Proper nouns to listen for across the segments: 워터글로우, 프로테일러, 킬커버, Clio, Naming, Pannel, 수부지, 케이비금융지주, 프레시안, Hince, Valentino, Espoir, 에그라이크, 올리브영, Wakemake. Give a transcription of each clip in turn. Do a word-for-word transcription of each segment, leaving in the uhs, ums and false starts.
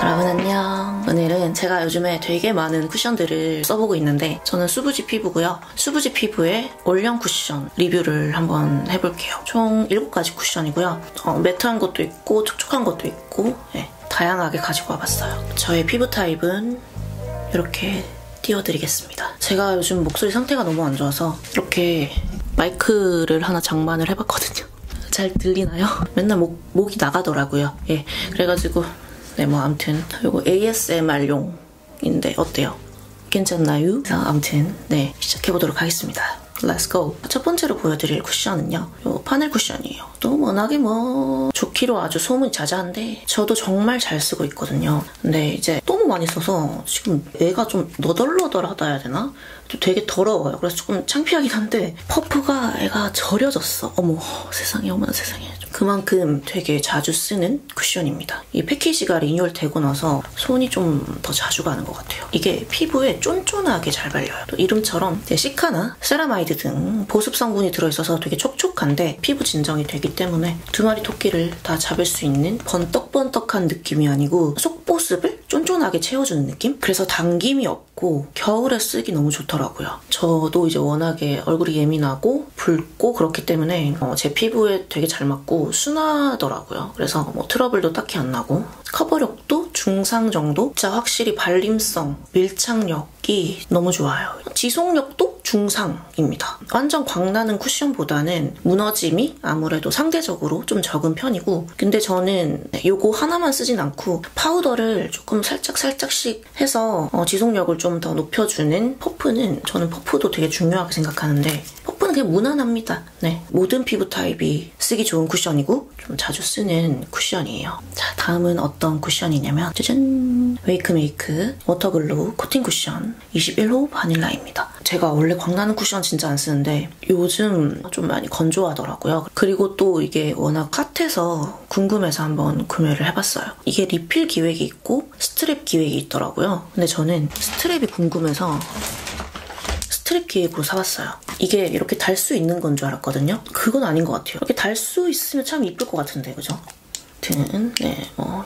여러분 안녕. 오늘은 제가 요즘에 되게 많은 쿠션들을 써보고 있는데 저는 수부지 피부고요. 수부지 피부의 올영 쿠션 리뷰를 한번 해볼게요. 총 일곱 가지 쿠션이고요. 어, 매트한 것도 있고 촉촉한 것도 있고 예, 다양하게 가지고 와봤어요. 저의 피부 타입은 이렇게 띄워드리겠습니다. 제가 요즘 목소리 상태가 너무 안 좋아서 이렇게 마이크를 하나 장만을 해봤거든요. 잘 들리나요? 맨날 목, 목이 나가더라고요. 예, 그래가지고 네, 뭐 아무튼 이거 에이에스엠알용인데 어때요? 괜찮나요? 아무튼 네, 시작해보도록 하겠습니다. Let's go! 첫 번째로 보여드릴 쿠션은요. 요 파넬 쿠션이에요. 또 워낙에 뭐 좋기로 아주 소문이 자자한데 저도 정말 잘 쓰고 있거든요. 근데 이제 너무 많이 써서 지금 애가 좀 너덜너덜하다 해야 되나? 또 되게 더러워요. 그래서 조금 창피하긴 한데 퍼프가 애가 절여졌어. 어머 세상에 어머나 세상에. 그만큼 되게 자주 쓰는 쿠션입니다. 이 패키지가 리뉴얼 되고 나서 손이 좀 더 자주 가는 것 같아요. 이게 피부에 쫀쫀하게 잘 발려요. 또 이름처럼 시카나 세라마이드 등 보습 성분이 들어있어서 되게 촉촉한데 피부 진정이 되기 때문에 두 마리 토끼를 다 잡을 수 있는 번떡번떡한 느낌이 아니고 속보습을 쫀쫀하게 채워주는 느낌? 그래서 당김이 없고 겨울에 쓰기 너무 좋더라고요. 저도 이제 워낙에 얼굴이 예민하고 붉고 그렇기 때문에 어, 제 피부에 되게 잘 맞고 순하더라고요. 그래서 뭐 트러블도 딱히 안 나고 커버력도 중상 정도? 진짜 확실히 발림성, 밀착력이 너무 좋아요. 지속력도 중상입니다. 완전 광나는 쿠션보다는 무너짐이 아무래도 상대적으로 좀 적은 편이고 근데 저는 요거 하나만 쓰진 않고 파우더를 조금 살짝살짝씩 해서 어, 지속력을 좀 더 높여주는 퍼프는 저는 퍼프도 되게 중요하게 생각하는데 퍼프는 그냥 무난합니다. 네, 모든 피부 타입이 쓰기 좋은 쿠션이고 좀 자주 쓰는 쿠션이에요. 자, 다음은 어떤 쿠션이냐면 짜잔! 웨이크메이크 워터글로우 코팅 쿠션 이십일 호 바닐라입니다. 제가 원래 광나는 쿠션 진짜 안 쓰는데 요즘 좀 많이 건조하더라고요. 그리고 또 이게 워낙 핫해서 궁금해서 한번 구매를 해봤어요. 이게 리필 기획이 있고 스트랩 기획이 있더라고요. 근데 저는 스트랩이 궁금해서 스트랩 기획으로 사봤어요. 이게 이렇게 달 수 있는 건 줄 알았거든요. 그건 아닌 것 같아요. 이렇게 달 수 있으면 참 이쁠 것 같은데 그죠? 아무튼 네, 뭐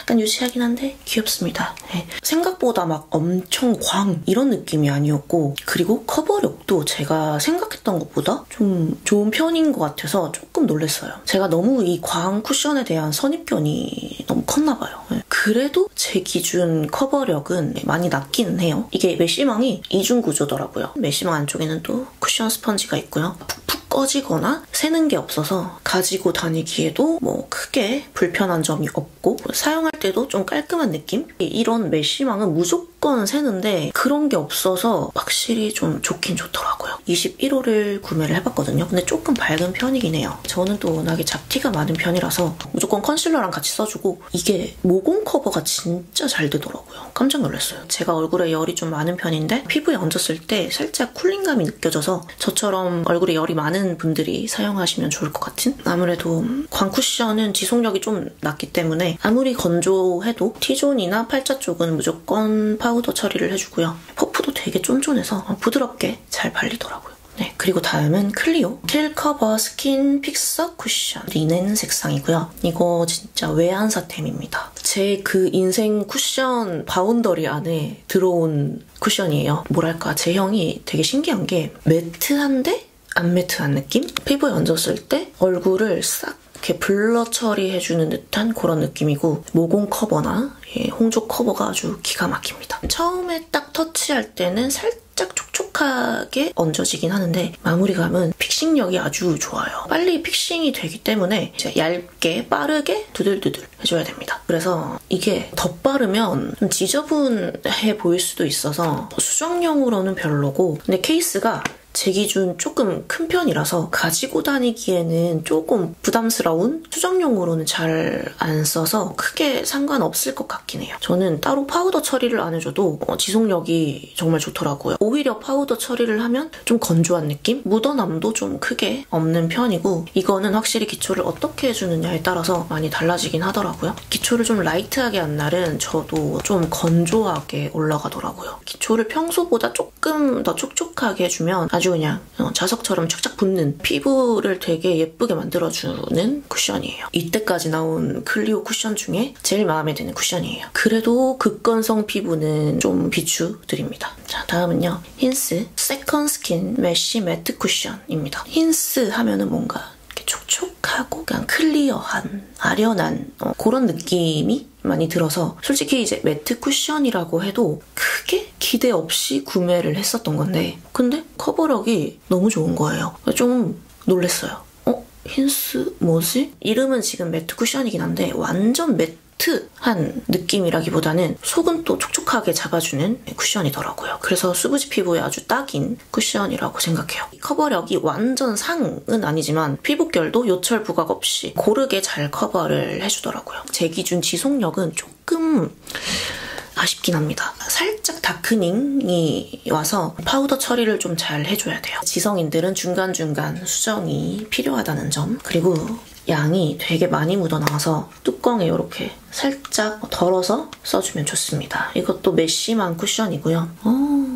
약간 유치하긴 한데 귀엽습니다. 네. 생각보다 막 엄청 광 이런 느낌이 아니었고 그리고 커버력도 제가 생각했던 것보다 좀 좋은 편인 것 같아서 조금 놀랐어요. 제가 너무 이 광 쿠션에 대한 선입견이 너무 컸나 봐요. 네. 그래도 제 기준 커버력은 많이 낮기는 해요. 이게 메쉬망이 이중 구조더라고요. 메쉬망 안쪽에는 또 쿠션 스펀지가 있고요. 푹푹 꺼지거나 새는 게 없어서 가지고 다니기에도 뭐 크게 불편한 점이 없고 사용할 때도 좀 깔끔한 느낌? 이런 메쉬망은 무조건 새는데 그런 게 없어서 확실히 좀 좋긴 좋더라고요. 이십일 호를 구매를 해봤거든요. 근데 조금 밝은 편이긴 해요. 저는 또 워낙에 잡티가 많은 편이라서 무조건 컨실러랑 같이 써주고 이게 모공 커버가 진짜 잘 되더라고요. 깜짝 놀랐어요. 제가 얼굴에 열이 좀 많은 편인데 피부에 얹었을 때 살짝 쿨링감이 느껴져서 저처럼 얼굴에 열이 많은 분들이 사용하시면 좋을 것 같은? 아무래도 광쿠션은 지속력이 좀 낮기 때문에 아무리 건조해도 T존이나 팔자 쪽은 무조건 파우더 처리를 해주고요. 퍼프도 되게 쫀쫀해서 부드럽게 잘 발리더라고요. 네, 그리고 다음은 클리오 킬커버 스킨 픽서 쿠션 리넨 색상이고요. 이거 진짜 외한사템입니다. 제 그 인생 쿠션 바운더리 안에 들어온 쿠션이에요. 뭐랄까 제형이 되게 신기한 게 매트한데 안 매트한 느낌? 피부에 얹었을 때 얼굴을 싹 이렇게 블러 처리해주는 듯한 그런 느낌이고 모공 커버나 예, 홍조 커버가 아주 기가 막힙니다. 처음에 딱 터치할 때는 살짝 촉촉하게 얹어지긴 하는데 마무리감은 픽싱력이 아주 좋아요. 빨리 픽싱이 되기 때문에 이제 얇게 빠르게 두들두들 해줘야 됩니다. 그래서 이게 덧바르면 좀 지저분해 보일 수도 있어서 수정용으로는 별로고 근데 케이스가 제 기준 조금 큰 편이라서 가지고 다니기에는 조금 부담스러운 수정용으로는 잘 안 써서 크게 상관없을 것 같긴 해요. 저는 따로 파우더 처리를 안 해줘도 지속력이 정말 좋더라고요. 오히려 파우더 처리를 하면 좀 건조한 느낌? 묻어남도 좀 크게 없는 편이고 이거는 확실히 기초를 어떻게 해주느냐에 따라서 많이 달라지긴 하더라고요. 기초를 좀 라이트하게 한 날은 저도 좀 건조하게 올라가더라고요. 기초를 평소보다 조금 더 촉촉하게 해주면 아주 아주 그냥 자석처럼 착착 붙는 피부를 되게 예쁘게 만들어주는 쿠션이에요. 이때까지 나온 클리오 쿠션 중에 제일 마음에 드는 쿠션이에요. 그래도 극건성 피부는 좀 비추드립니다. 자, 다음은요. 힌스 세컨 스킨 메쉬 매트 쿠션입니다. 힌스 하면은 뭔가 이렇게 촉촉하고 그냥 클리어한, 아련한 어, 그런 느낌이 많이 들어서 솔직히 이제 매트 쿠션이라고 해도 크게 기대 없이 구매를 했었던 건데 근데 커버력이 너무 좋은 거예요. 좀 놀랬어요. 어? 힌스 뭐지? 이름은 지금 매트 쿠션이긴 한데 완전 매트한 느낌이라기보다는 속은 또 촉촉하게 잡아주는 쿠션이더라고요. 그래서 수부지 피부에 아주 딱인 쿠션이라고 생각해요. 커버력이 완전 상은 아니지만 피부결도 요철 부각 없이 고르게 잘 커버를 해주더라고요. 제 기준 지속력은 조금 아쉽긴 합니다. 살짝 다크닝이 와서 파우더 처리를 좀 잘 해줘야 돼요. 지성인들은 중간중간 수정이 필요하다는 점, 그리고 양이 되게 많이 묻어나와서 뚜껑에 이렇게 살짝 덜어서 써주면 좋습니다. 이것도 메쉬만 쿠션이고요. 어...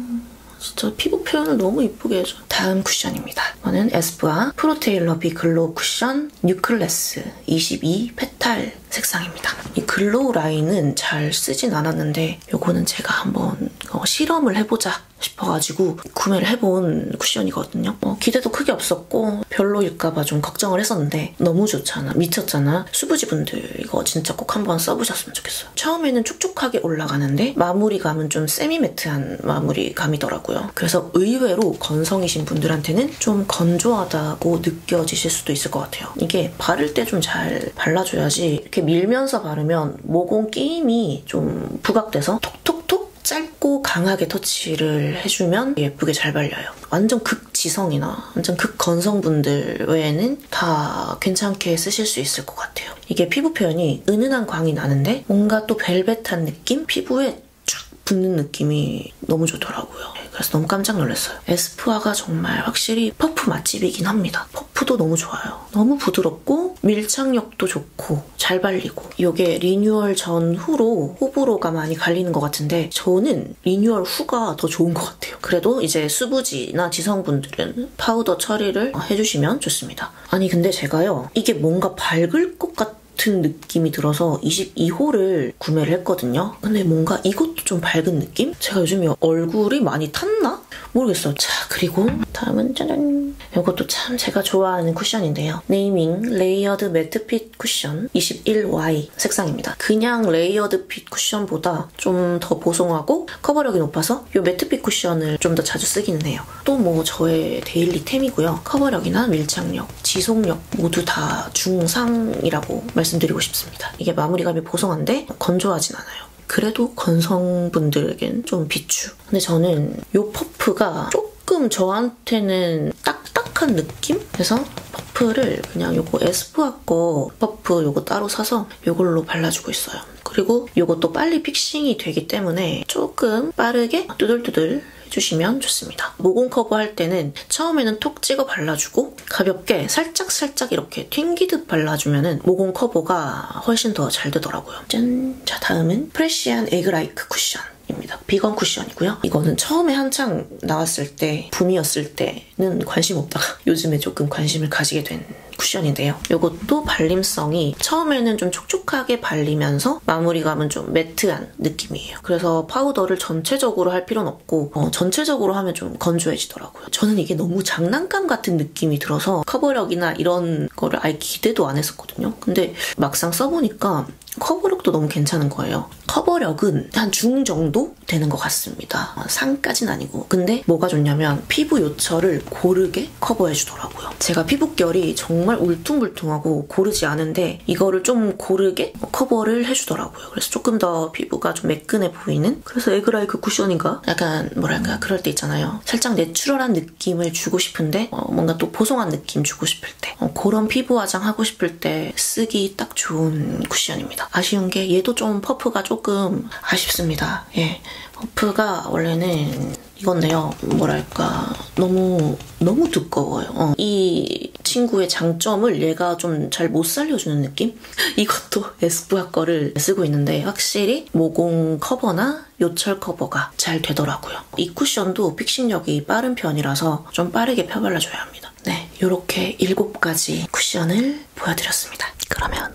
진짜 피부 표현을 너무 이쁘게 해줘. 다음 쿠션입니다. 이거는 에스쁘아 프로테일러 비 글로우 쿠션 뉴클래스 이십이 페탈 색상입니다. 이 글로우 라인은 잘 쓰진 않았는데 이거는 제가 한번 어, 실험을 해보자 싶어가지고 구매를 해본 쿠션이거든요. 어, 기대도 크게 없었고 별로일까봐 좀 걱정을 했었는데 너무 좋잖아, 미쳤잖아. 수부지분들 이거 진짜 꼭 한번 써보셨으면 좋겠어요. 처음에는 촉촉하게 올라가는데 마무리감은 좀 세미매트한 마무리감이더라고요. 그래서 의외로 건성이신 분들한테는 좀 건조하다고 느껴지실 수도 있을 것 같아요. 이게 바를 때 좀 잘 발라줘야지 이렇게 밀면서 바르면 모공 끼임이 좀 부각돼서 톡톡톡 짧고 강하게 터치를 해주면 예쁘게 잘 발려요. 완전 극지성이나 완전 극건성분들 외에는 다 괜찮게 쓰실 수 있을 것 같아요. 이게 피부 표현이 은은한 광이 나는데 뭔가 또 벨벳한 느낌? 피부에 쫙 붙는 느낌이 너무 좋더라고요. 그래서 너무 깜짝 놀랐어요. 에스쁘아가 정말 확실히 퍼프 맛집이긴 합니다. 퍼프도 너무 좋아요. 너무 부드럽고 밀착력도 좋고 잘 발리고, 이게 리뉴얼 전후로 호불호가 많이 갈리는 것 같은데 저는 리뉴얼 후가 더 좋은 것 같아요. 그래도 이제 수부지나 지성분들은 파우더 처리를 해주시면 좋습니다. 아니 근데 제가요 이게 뭔가 밝을 것 같아요 같은 느낌이 들어서 이십이 호를 구매를 했거든요. 근데 뭔가 이것도 좀 밝은 느낌? 제가 요즘에 얼굴이 많이 탔나? 모르겠어요. 자, 그리고 다음은 짜잔! 이것도 참 제가 좋아하는 쿠션인데요. 네이밍 레이어드 매트 핏 쿠션 이십일 와이 색상입니다. 그냥 레이어드 핏 쿠션보다 좀 더 보송하고 커버력이 높아서 이 매트 핏 쿠션을 좀 더 자주 쓰기는 해요. 또 뭐 저의 데일리템이고요. 커버력이나 밀착력, 지속력 모두 다 중상이라고 말씀드렸습니다. 말씀드리고 싶습니다. 이게 마무리감이 보송한데 건조하진 않아요. 그래도 건성분들에겐 좀 비추. 근데 저는 이 퍼프가 조금 저한테는 딱딱한 느낌? 그래서 퍼프를 그냥 요거 에스쁘아 거 퍼프 요거 따로 사서 요걸로 발라주고 있어요. 그리고 요것도 빨리 픽싱이 되기 때문에 조금 빠르게 두들두들 주시면 좋습니다. 모공 커버할 때는 처음에는 톡 찍어 발라주고 가볍게 살짝살짝 이렇게 튕기듯 발라주면 모공 커버가 훨씬 더 잘 되더라고요. 짠! 자, 다음은 프레시안 에그라이크 쿠션. 입니다. 비건 쿠션이고요. 이거는 처음에 한창 나왔을 때, 붐이었을 때는 관심 없다가 요즘에 조금 관심을 가지게 된 쿠션인데요. 이것도 발림성이 처음에는 좀 촉촉하게 발리면서 마무리감은 좀 매트한 느낌이에요. 그래서 파우더를 전체적으로 할 필요는 없고 어, 전체적으로 하면 좀 건조해지더라고요. 저는 이게 너무 장난감 같은 느낌이 들어서 커버력이나 이런 거를 아예 기대도 안 했었거든요. 근데 막상 써보니까 커버력도 너무 괜찮은 거예요. 커버력은 한 중 정도 되는 것 같습니다. 상까진 아니고. 근데 뭐가 좋냐면 피부 요철을 고르게 커버해주더라고요. 제가 피부결이 정말 울퉁불퉁하고 고르지 않은데 이거를 좀 고르게 커버를 해주더라고요. 그래서 조금 더 피부가 좀 매끈해 보이는? 그래서 에그라이크 쿠션인가? 약간 뭐랄까 그럴 때 있잖아요. 살짝 내추럴한 느낌을 주고 싶은데 어, 뭔가 또 보송한 느낌 주고 싶을 때 어, 그런 피부 화장 하고 싶을 때 쓰기 딱 좋은 쿠션입니다. 아쉬운 게 얘도 좀 퍼프가 조금 아쉽습니다. 예, 퍼프가 원래는 이건데요. 뭐랄까 너무 너무 두꺼워요. 어. 이 친구의 장점을 얘가 좀 잘 못 살려주는 느낌? 이것도 에스쁘아 거를 쓰고 있는데 확실히 모공 커버나 요철 커버가 잘 되더라고요. 이 쿠션도 픽싱력이 빠른 편이라서 좀 빠르게 펴발라줘야 합니다. 네, 이렇게 일곱 가지 쿠션을 보여드렸습니다. 그러면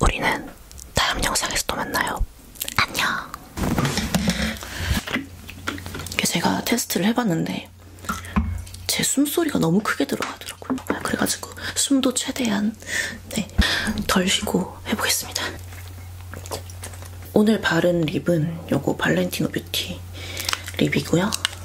우리는 다음 영상에서 또 만나요. 안녕! 제가 테스트를 해봤는데 제 숨소리가 너무 크게 들어가더라고요. 그래가지고 숨도 최대한 네, 덜 쉬고 해보겠습니다. 오늘 바른 립은 요거 발렌티노 뷰티 립이고요.